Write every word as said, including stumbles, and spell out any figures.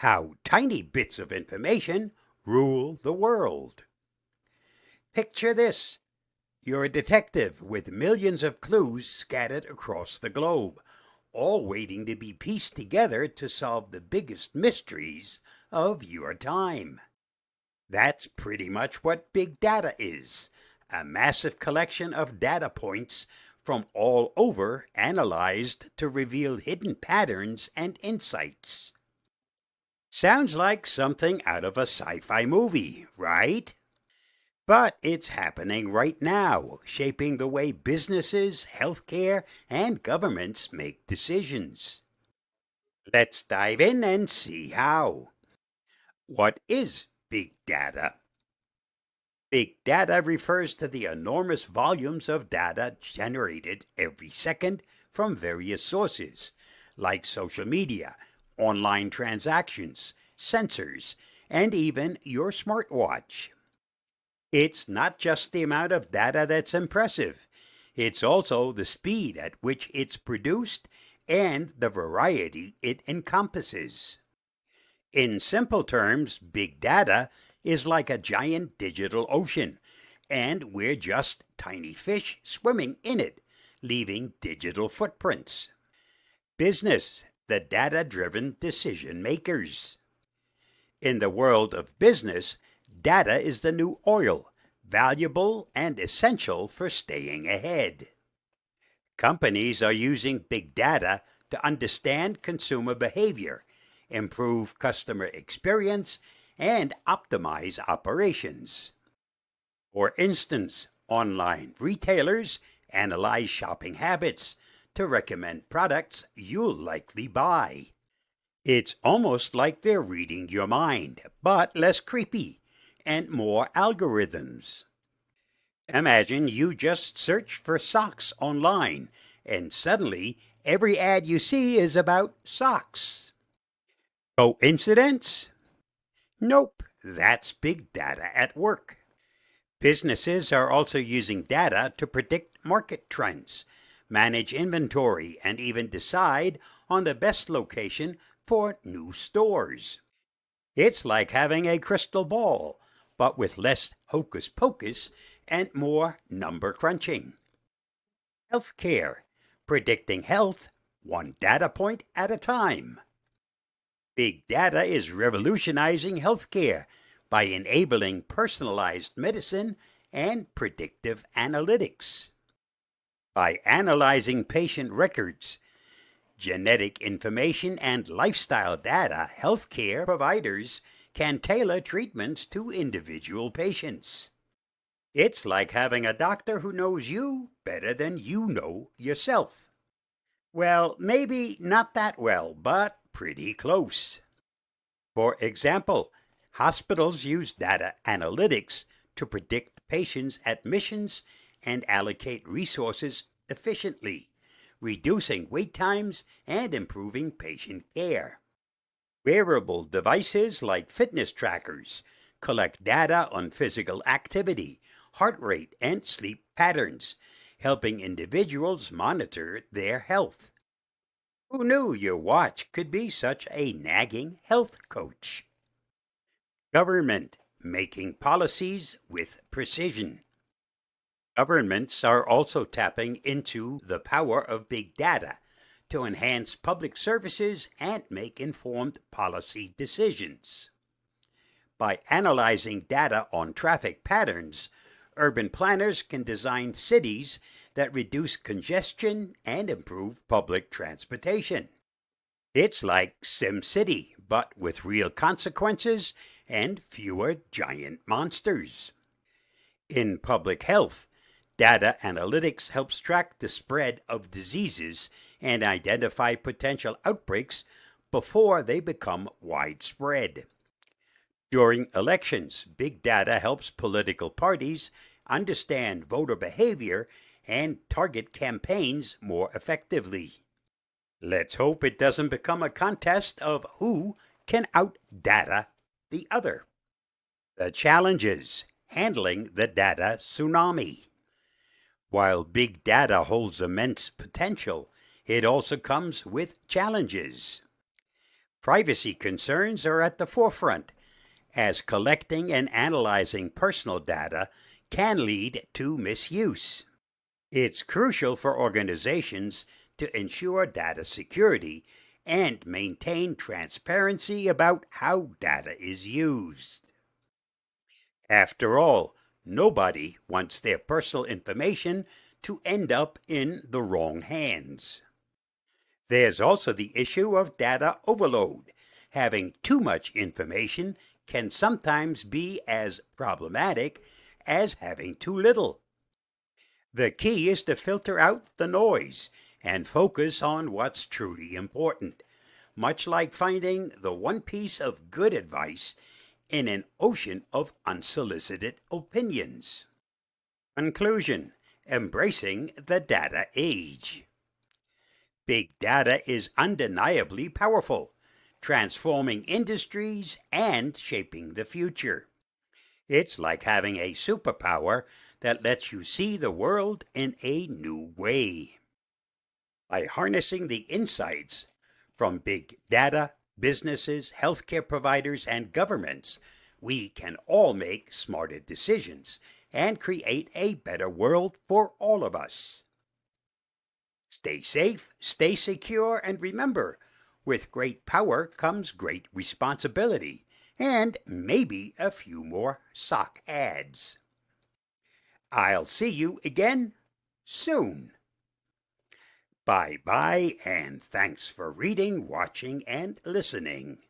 How Tiny Bits of Information Rule the World. Picture this. You're a detective with millions of clues scattered across the globe, all waiting to be pieced together to solve the biggest mysteries of your time. That's pretty much what big data is, a massive collection of data points from all over analyzed to reveal hidden patterns and insights. Sounds like something out of a sci-fi movie, right? But it's happening right now, shaping the way businesses, healthcare, and governments make decisions. Let's dive in and see how. What is big data? Big data refers to the enormous volumes of data generated every second from various sources, like social media, online transactions, sensors, and even your smartwatch. It's not just the amount of data that's impressive. It's also the speed at which it's produced and the variety it encompasses. In simple terms, big data is like a giant digital ocean, and we're just tiny fish swimming in it, leaving digital footprints. Business, the data-driven decision makers. In the world of business, data is the new oil, valuable and essential for staying ahead. Companies are using big data to understand consumer behavior, improve customer experience, and optimize operations. For instance, online retailers analyze shopping habits to recommend products you'll likely buy. It's almost like they're reading your mind, but less creepy, and more algorithms. Imagine you just search for socks online, and suddenly every ad you see is about socks. Coincidence? Nope, that's big data at work. Businesses are also using data to predict market trends, manage inventory, and even decide on the best location for new stores. It's like having a crystal ball, but with less hocus-pocus and more number crunching. Healthcare, predicting health one data point at a time. Big data is revolutionizing healthcare by enabling personalized medicine and predictive analytics. By analyzing patient records, genetic information, and lifestyle data, healthcare providers can tailor treatments to individual patients. It's like having a doctor who knows you better than you know yourself. Well, maybe not that well, but pretty close. For example, hospitals use data analytics to predict patients' admissions and allocate resources efficiently, reducing wait times and improving patient care. Wearable devices like fitness trackers collect data on physical activity, heart rate, and sleep patterns, helping individuals monitor their health. Who knew your watch could be such a nagging health coach? Government, making policies with precision. Governments are also tapping into the power of big data to enhance public services and make informed policy decisions. By analyzing data on traffic patterns, urban planners can design cities that reduce congestion and improve public transportation. It's like SimCity, but with real consequences and fewer giant monsters. In public health, data analytics helps track the spread of diseases and identify potential outbreaks before they become widespread. During elections, big data helps political parties understand voter behavior and target campaigns more effectively. Let's hope it doesn't become a contest of who can out-data the other. The challenges: handling the data tsunami. While big data holds immense potential, it also comes with challenges. Privacy concerns are at the forefront, as collecting and analyzing personal data can lead to misuse. It's crucial for organizations to ensure data security and maintain transparency about how data is used. After all, nobody wants their personal information to end up in the wrong hands. There's also the issue of data overload. Having too much information can sometimes be as problematic as having too little. The key is to filter out the noise and focus on what's truly important, much like finding the one piece of good advice in an ocean of unsolicited opinions. Conclusion: embracing the data age. Big data is undeniably powerful, transforming industries and shaping the future. It's like having a superpower that lets you see the world in a new way. By harnessing the insights from big data, businesses, healthcare providers, and governments, we can all make smarter decisions and create a better world for all of us. Stay safe, stay secure, and remember, with great power comes great responsibility, and maybe a few more sock ads. I'll see you again soon. Bye-bye, and thanks for reading, watching, and listening.